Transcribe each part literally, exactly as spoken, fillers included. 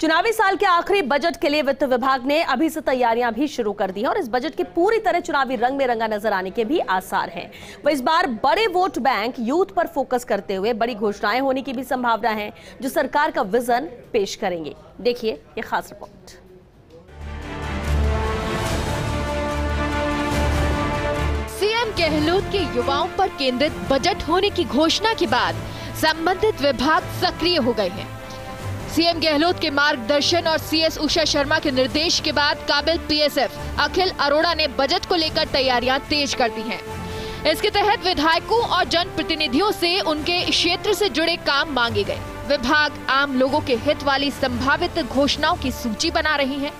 चुनावी साल के आखिरी बजट के लिए वित्त विभाग ने अभी से तैयारियां भी शुरू कर दी हैं और इस बजट के पूरी तरह चुनावी रंग में रंगा नजर आने के भी आसार हैं। वह इस बार बड़े वोट बैंक, यूथ पर फोकस करते हुए बड़ी घोषणाएं होने की भी संभावना है जो सरकार का विजन पेश करेंगे। देखिए ये खास रिपोर्ट। सीएम गहलोत के युवाओं पर केंद्रित बजट होने की घोषणा के बाद संबंधित विभाग सक्रिय हो गए हैं। सीएम गहलोत के मार्गदर्शन और सीएस उषा शर्मा के निर्देश के बाद काबिल पीएसएफ अखिल अरोड़ा ने बजट को लेकर तैयारियां तेज कर दी हैं। इसके तहत विधायकों और जनप्रतिनिधियों से उनके क्षेत्र से जुड़े काम मांगे गए। विभाग आम लोगों के हित वाली संभावित घोषणाओं की सूची बना रही है।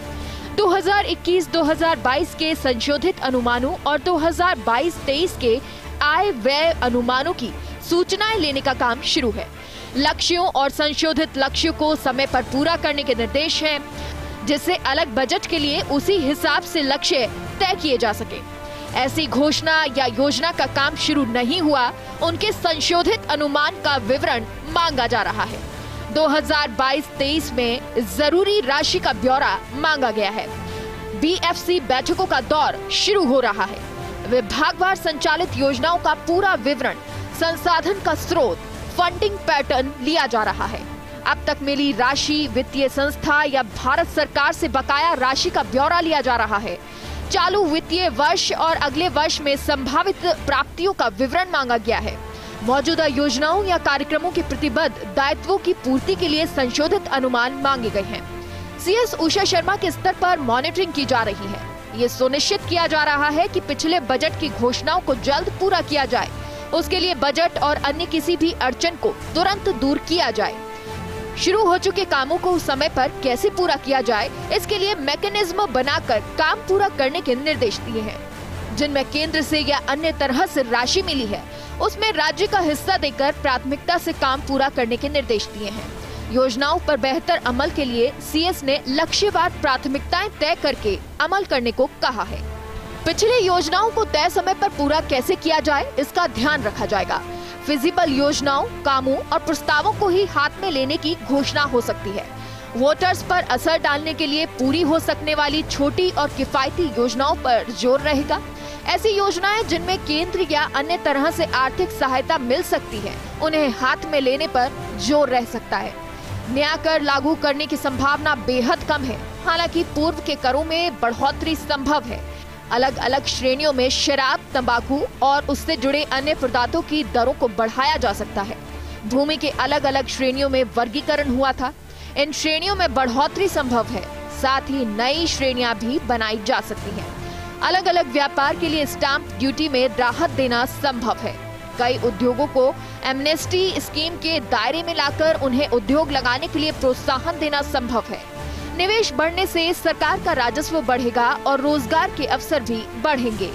दो हज़ार इक्कीस दो हज़ार बाईस के संशोधित अनुमानों और दो हज़ार बाईस तेईस के आय व्यय अनुमानों की सूचनाएं लेने का काम शुरू है। लक्ष्यों और संशोधित लक्ष्यों को समय पर पूरा करने के निर्देश हैं, जिससे अलग बजट के लिए उसी हिसाब से लक्ष्य तय किए जा सके। ऐसी घोषणा या योजना का काम शुरू नहीं हुआ उनके संशोधित अनुमान का विवरण मांगा जा रहा है। दो हज़ार बाईस तेईस में जरूरी राशि का ब्यौरा मांगा गया है। बीएफसी बैठकों का दौर शुरू हो रहा है। विभागवार संचालित योजनाओं का पूरा विवरण, संसाधन का स्रोत, फंडिंग पैटर्न लिया जा रहा है। अब तक मिली राशि, वित्तीय संस्था या भारत सरकार से बकाया राशि का ब्यौरा लिया जा रहा है। चालू वित्तीय वर्ष और अगले वर्ष में संभावित प्राप्तियों का विवरण मांगा गया है। मौजूदा योजनाओं या कार्यक्रमों के प्रतिबद्ध दायित्वों की पूर्ति के लिए संशोधित अनुमान मांगे गए हैं। सीएस उषा शर्मा के स्तर पर मॉनिटरिंग की जा रही है। ये सुनिश्चित किया जा रहा है कि पिछले बजट की घोषणाओं को जल्द पूरा किया जाए। उसके लिए बजट और अन्य किसी भी अड़चन को तुरंत दूर किया जाए। शुरू हो चुके कामों को समय पर कैसे पूरा किया जाए, इसके लिए मैकेनिज्म बनाकर काम पूरा करने के निर्देश दिए हैं। जिनमें केंद्र से या अन्य तरह से राशि मिली है, उसमें राज्य का हिस्सा देकर प्राथमिकता से काम पूरा करने के निर्देश दिए हैं। योजनाओं पर बेहतर अमल के लिए सीएस ने लक्ष्यवार प्राथमिकताएं तय करके अमल करने को कहा है। पिछले योजनाओं को तय समय पर पूरा कैसे किया जाए, इसका ध्यान रखा जाएगा। फिजिबल योजनाओं, कामों और प्रस्तावों को ही हाथ में लेने की घोषणा हो सकती है। वोटर्स पर असर डालने के लिए पूरी हो सकने वाली छोटी और किफायती योजनाओं पर जोर रहेगा। ऐसी योजनाएं जिनमें केंद्र या अन्य तरह से आर्थिक सहायता मिल सकती है, उन्हें हाथ में लेने पर जोर रह सकता है। नया कर लागू करने की संभावना बेहद कम है। हालांकि पूर्व के करों में बढ़ोतरी संभव है। अलग अलग श्रेणियों में शराब, तंबाकू और उससे जुड़े अन्य पदार्थों की दरों को बढ़ाया जा सकता है। भूमि के अलग अलग श्रेणियों में वर्गीकरण हुआ था। इन श्रेणियों में बढ़ोतरी संभव है। साथ ही नई श्रेणियां भी बनाई जा सकती हैं। अलग अलग व्यापार के लिए स्टाम्प ड्यूटी में राहत देना संभव है। कई उद्योगों को एमनेस्टी स्कीम के दायरे में लाकर उन्हें उद्योग लगाने के लिए प्रोत्साहन देना संभव है। निवेश बढ़ने से सरकार का राजस्व बढ़ेगा और रोजगार के अवसर भी बढ़ेंगे।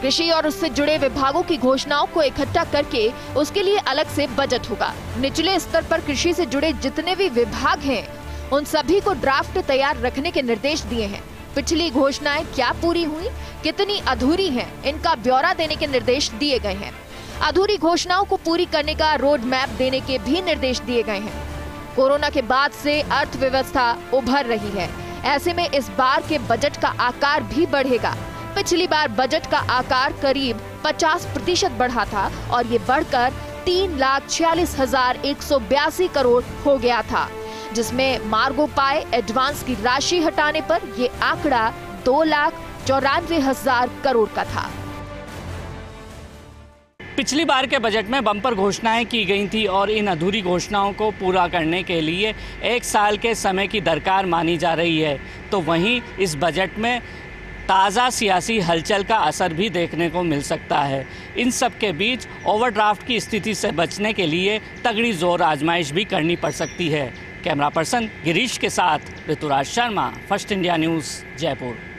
कृषि और उससे जुड़े विभागों की घोषणाओं को इकट्ठा करके उसके लिए अलग से बजट होगा। निचले स्तर पर कृषि से जुड़े जितने भी विभाग हैं, उन सभी को ड्राफ्ट तैयार रखने के निर्देश दिए हैं। पिछली घोषणाएं क्या पूरी हुई, कितनी अधूरी हैं, इनका ब्यौरा देने के निर्देश दिए गए हैं। अधूरी घोषणाओं को पूरी करने का रोड मैप देने के भी निर्देश दिए गए हैं। कोरोना के बाद से अर्थव्यवस्था उभर रही है। ऐसे में इस बार के बजट का आकार भी बढ़ेगा। पिछली बार बजट का आकार करीब पचास प्रतिशत बढ़ा था और ये बढ़कर तीन लाख छियालीस हजार एक सौ बयासी करोड़ हो गया था, जिसमें मार्गोपाय एडवांस की राशि हटाने पर ये आंकड़ा दो लाख चौरानवे हजार करोड़ का था। पिछली बार के बजट में बम्पर घोषणाएं की गई थी और इन अधूरी घोषणाओं को पूरा करने के लिए एक साल के समय की दरकार मानी जा रही है। तो वहीं इस बजट में ताज़ा सियासी हलचल का असर भी देखने को मिल सकता है। इन सब के बीच ओवरड्राफ्ट की स्थिति से बचने के लिए तगड़ी जोर आजमाइश भी करनी पड़ सकती है। कैमरा पर्सन गिरीश के साथ Rituraj Sharma, first India news, Jaipur.